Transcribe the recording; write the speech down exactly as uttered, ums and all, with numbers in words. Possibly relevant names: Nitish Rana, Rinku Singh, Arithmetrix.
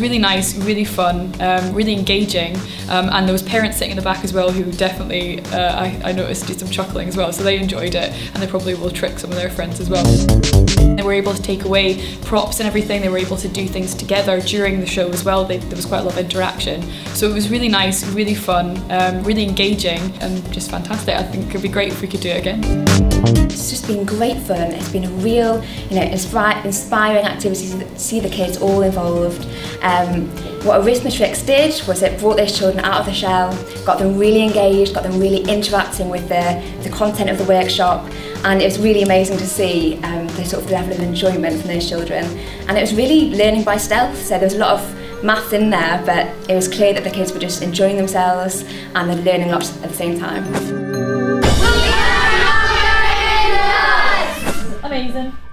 was really nice, really fun, um, really engaging, um, and there was parents sitting in the back as well who definitely, uh, I, I noticed, did some chuckling as well, so they enjoyed it, and they probably will trick some of their friends as well. They were able to take away props and everything, they were able to do things together during the show as well, they, there was quite a lot of interaction, so it was really nice, really fun, um, really engaging, and just fantastic. I think it would be great if we could do it again. It's just been great fun, it's been a real, you know, inspir inspiring activity to see the kids all involved. Um, what Arithmetrix did was it brought those children out of the shell, got them really engaged, got them really interacting with the, the content of the workshop, and it was really amazing to see um, the sort of level of enjoyment from those children. And it was really learning by stealth, so there was a lot of math in there, but it was clear that the kids were just enjoying themselves and they're learning lots at the same time. Amazing.